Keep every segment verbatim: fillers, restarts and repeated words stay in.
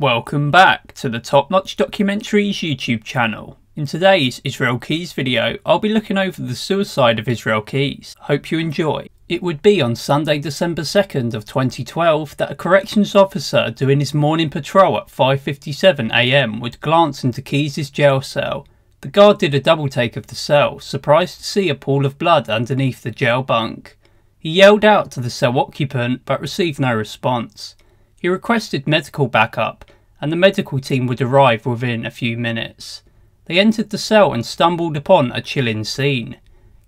Welcome back to the Top Notch Documentaries YouTube channel. In today's Israel Keyes video, I'll be looking over the suicide of Israel Keyes. Hope you enjoy. It would be on Sunday, December second of twenty twelve that a corrections officer doing his morning patrol at five fifty-seven a m would glance into Keyes' jail cell. The guard did a double take of the cell, surprised to see a pool of blood underneath the jail bunk. He yelled out to the cell occupant but received no response. He requested medical backup, and the medical team would arrive within a few minutes. They entered the cell and stumbled upon a chilling scene.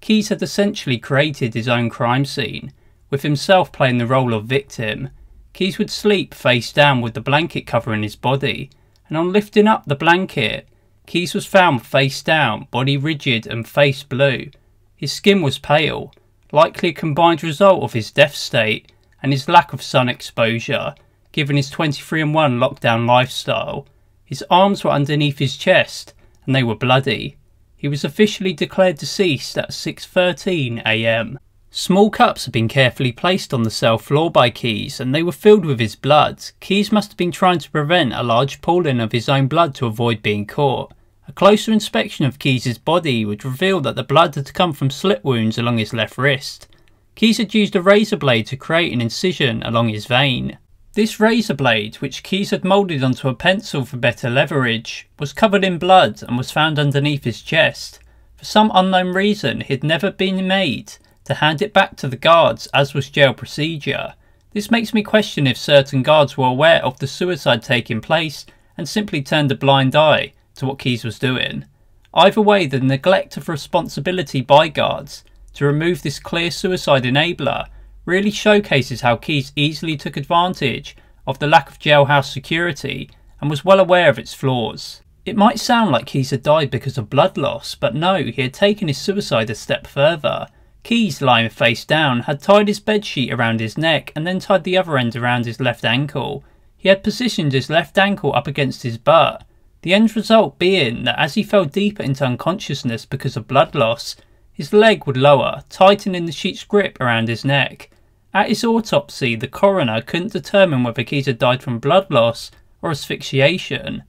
Keyes had essentially created his own crime scene, with himself playing the role of victim. Keyes would sleep face down with the blanket covering his body, and on lifting up the blanket, Keyes was found face down, body rigid and face blue. His skin was pale, likely a combined result of his death state and his lack of sun exposure, given his twenty-three and one lockdown lifestyle. His arms were underneath his chest, and they were bloody. He was officially declared deceased at six thirteen a m Small cups had been carefully placed on the cell floor by Keyes, and they were filled with his blood. Keyes must have been trying to prevent a large pooling of his own blood to avoid being caught. A closer inspection of Keyes' body would reveal that the blood had come from slit wounds along his left wrist. Keyes had used a razor blade to create an incision along his vein. This razor blade, which Keyes had moulded onto a pencil for better leverage, was covered in blood and was found underneath his chest. For some unknown reason, he had never been made to hand it back to the guards, as was jail procedure. This makes me question if certain guards were aware of the suicide taking place and simply turned a blind eye to what Keyes was doing. Either way, the neglect of responsibility by guards to remove this clear suicide enabler really showcases how Keyes easily took advantage of the lack of jailhouse security and was well aware of its flaws. It might sound like Keyes had died because of blood loss, but no, he had taken his suicide a step further. Keyes, lying face down, had tied his bedsheet around his neck and then tied the other end around his left ankle. He had positioned his left ankle up against his butt, the end result being that as he fell deeper into unconsciousness because of blood loss, his leg would lower, tightening the sheet's grip around his neck. At his autopsy, the coroner couldn't determine whether Keyes had died from blood loss or asphyxiation.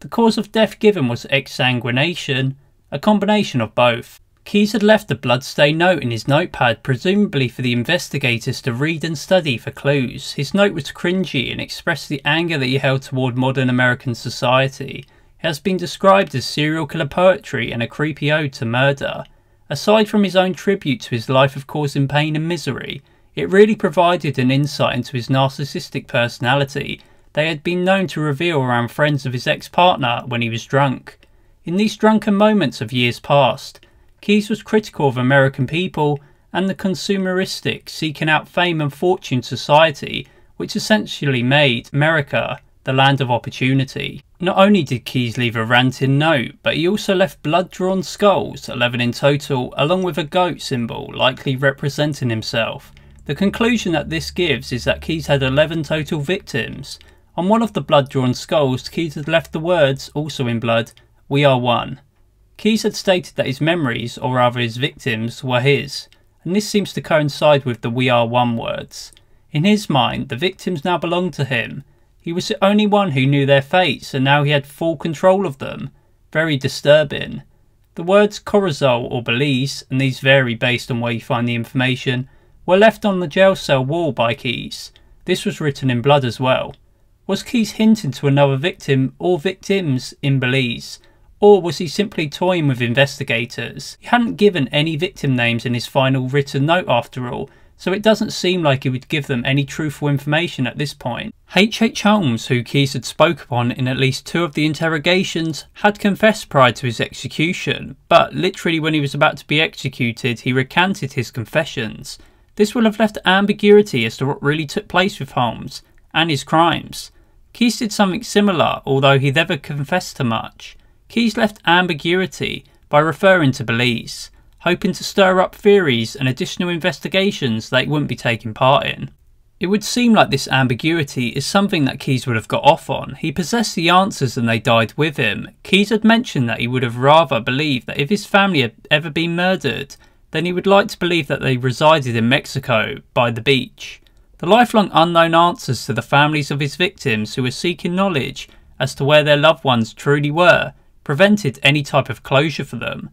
The cause of death given was exsanguination, a combination of both. Keyes had left a bloodstained note in his notepad, presumably for the investigators to read and study for clues. His note was cringy and expressed the anger that he held toward modern American society. It has been described as serial killer poetry and a creepy ode to murder. Aside from his own tribute to his life of causing pain and misery, it really provided an insight into his narcissistic personality they had been known to reveal around friends of his ex-partner when he was drunk. In these drunken moments of years past, Keyes was critical of American people and the consumeristic, seeking out fame and fortune society which essentially made America the land of opportunity. Not only did Keyes leave a ranting note, but he also left blood-drawn skulls, eleven in total, along with a goat symbol, likely representing himself. The conclusion that this gives is that Keyes had eleven total victims. On one of the blood-drawn skulls, Keyes had left the words, also in blood, "We are one." Keyes had stated that his memories, or rather his victims, were his, and this seems to coincide with the "We are one" words. In his mind, the victims now belonged to him. He was the only one who knew their fates, and now he had full control of them. Very disturbing. The words corozal or Belize, and these vary based on where you find the information, were left on the jail cell wall by Keyes. This was written in blood as well. Was Keyes hinting to another victim or victims in Belize? Or was he simply toying with investigators? He hadn't given any victim names in his final written note after all, so it doesn't seem like he would give them any truthful information at this point. H H Holmes, who Keyes had spoke upon in at least two of the interrogations, had confessed prior to his execution, but literally when he was about to be executed, he recanted his confessions. This will have left ambiguity as to what really took place with Holmes and his crimes. Keyes did something similar, although he never confessed to much. Keyes left ambiguity by referring to Belize, hoping to stir up theories and additional investigations that he wouldn't be taking part in. It would seem like this ambiguity is something that Keyes would have got off on. He possessed the answers and they died with him. Keyes had mentioned that he would have rather believed that if his family had ever been murdered, then he would like to believe that they resided in Mexico by the beach. The lifelong unknown answers to the families of his victims who were seeking knowledge as to where their loved ones truly were prevented any type of closure for them.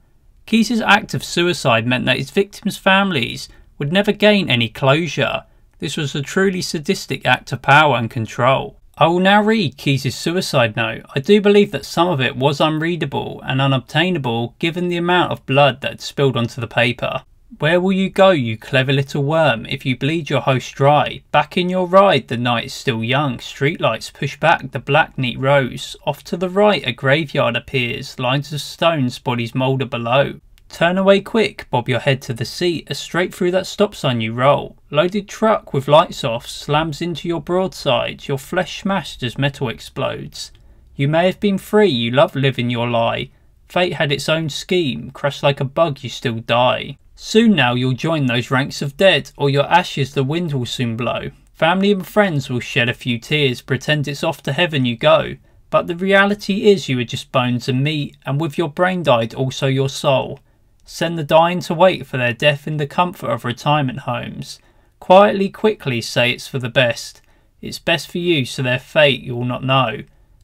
Keyes' act of suicide meant that his victims' families would never gain any closure. This was a truly sadistic act of power and control. I will now read Keyes' suicide note. I do believe that some of it was unreadable and unobtainable given the amount of blood that had spilled onto the paper. Where will you go, you clever little worm, if you bleed your host dry? Back in your ride, the night is still young. Streetlights push back the black neat rows. Off to the right a graveyard appears. Lines of stones, bodies moulder below. Turn away quick, bob your head to the seat, as straight through that stop sign you roll. Loaded truck with lights off slams into your broadside, your flesh smashed as metal explodes. You may have been free, you love living your lie. Fate had its own scheme, crushed like a bug you still die. Soon now you'll join those ranks of dead, or your ashes the wind will soon blow. Family and friends will shed a few tears, pretend it's off to heaven you go. But the reality is you are just bones and meat, and with your brain died also your soul. Send the dying to wait for their death in the comfort of retirement homes. Quietly, quickly say it's for the best. It's best for you, so their fate you'll not know.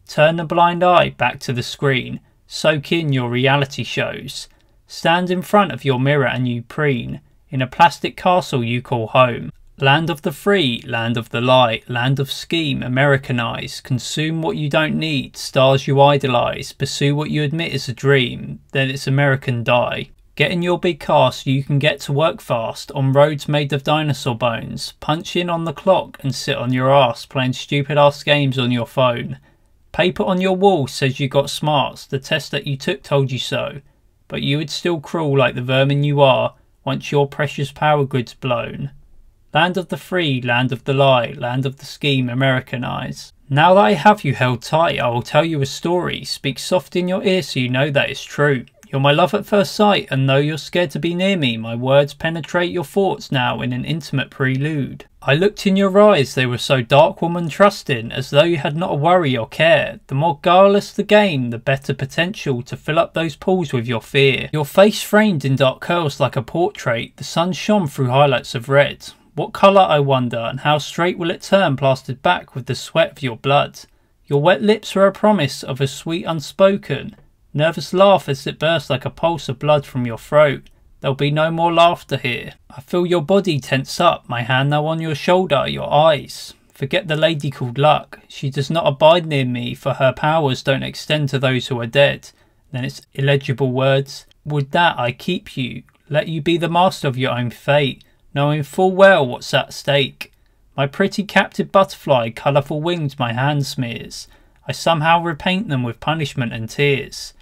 Turn the blind eye back to the screen. Soak in your reality shows. Stand in front of your mirror and you preen. In a plastic castle you call home. Land of the free, land of the light, land of scheme, Americanize. Consume what you don't need, stars you idolize. Pursue what you admit is a dream, then it's American die. Get in your big car so you can get to work fast on roads made of dinosaur bones. Punch in on the clock and sit on your ass playing stupid ass games on your phone. Paper on your wall says you got smarts, the test that you took told you so. But you would still crawl like the vermin you are once your precious power goods blown. Land of the free, land of the lie, land of the scheme, Americanize. Now that I have you held tight, I will tell you a story. Speak soft in your ear so you know that it's true. You're my love at first sight, and though you're scared to be near me, my words penetrate your thoughts now in an intimate prelude. I looked in your eyes, they were so dark, warm and trusting, as though you had not a worry or care. The more guileless the game, the better potential to fill up those pools with your fear. Your face framed in dark curls like a portrait, the sun shone through highlights of red. What colour, I wonder, and how straight will it turn, plastered back with the sweat of your blood? Your wet lips were a promise of a sweet unspoken. Nervous laugh as it bursts like a pulse of blood from your throat. There'll be no more laughter here. I feel your body tense up, my hand now on your shoulder, your eyes. Forget the lady called luck. She does not abide near me, for her powers don't extend to those who are dead. Then it's illegible words. Would that I keep you, let you be the master of your own fate, knowing full well what's at stake. My pretty captive butterfly, colourful wings my hand smears. I somehow repaint them with punishment and tears.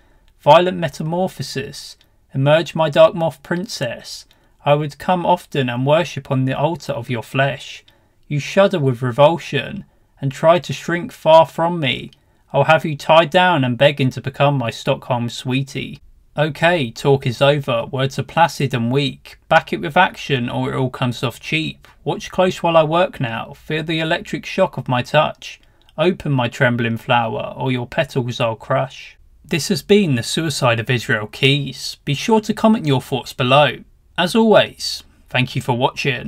Violent metamorphosis, emerge my dark moth princess. I would come often and worship on the altar of your flesh. You shudder with revulsion and try to shrink far from me. I'll have you tied down and begging to become my Stockholm sweetie. Okay, talk is over, words are placid and weak. Back it with action or it all comes off cheap. Watch close while I work now, feel the electric shock of my touch. Open my trembling flower or your petals I'll crush. This has been The Suicide of Israel Keyes. Be sure to comment your thoughts below. As always, thank you for watching.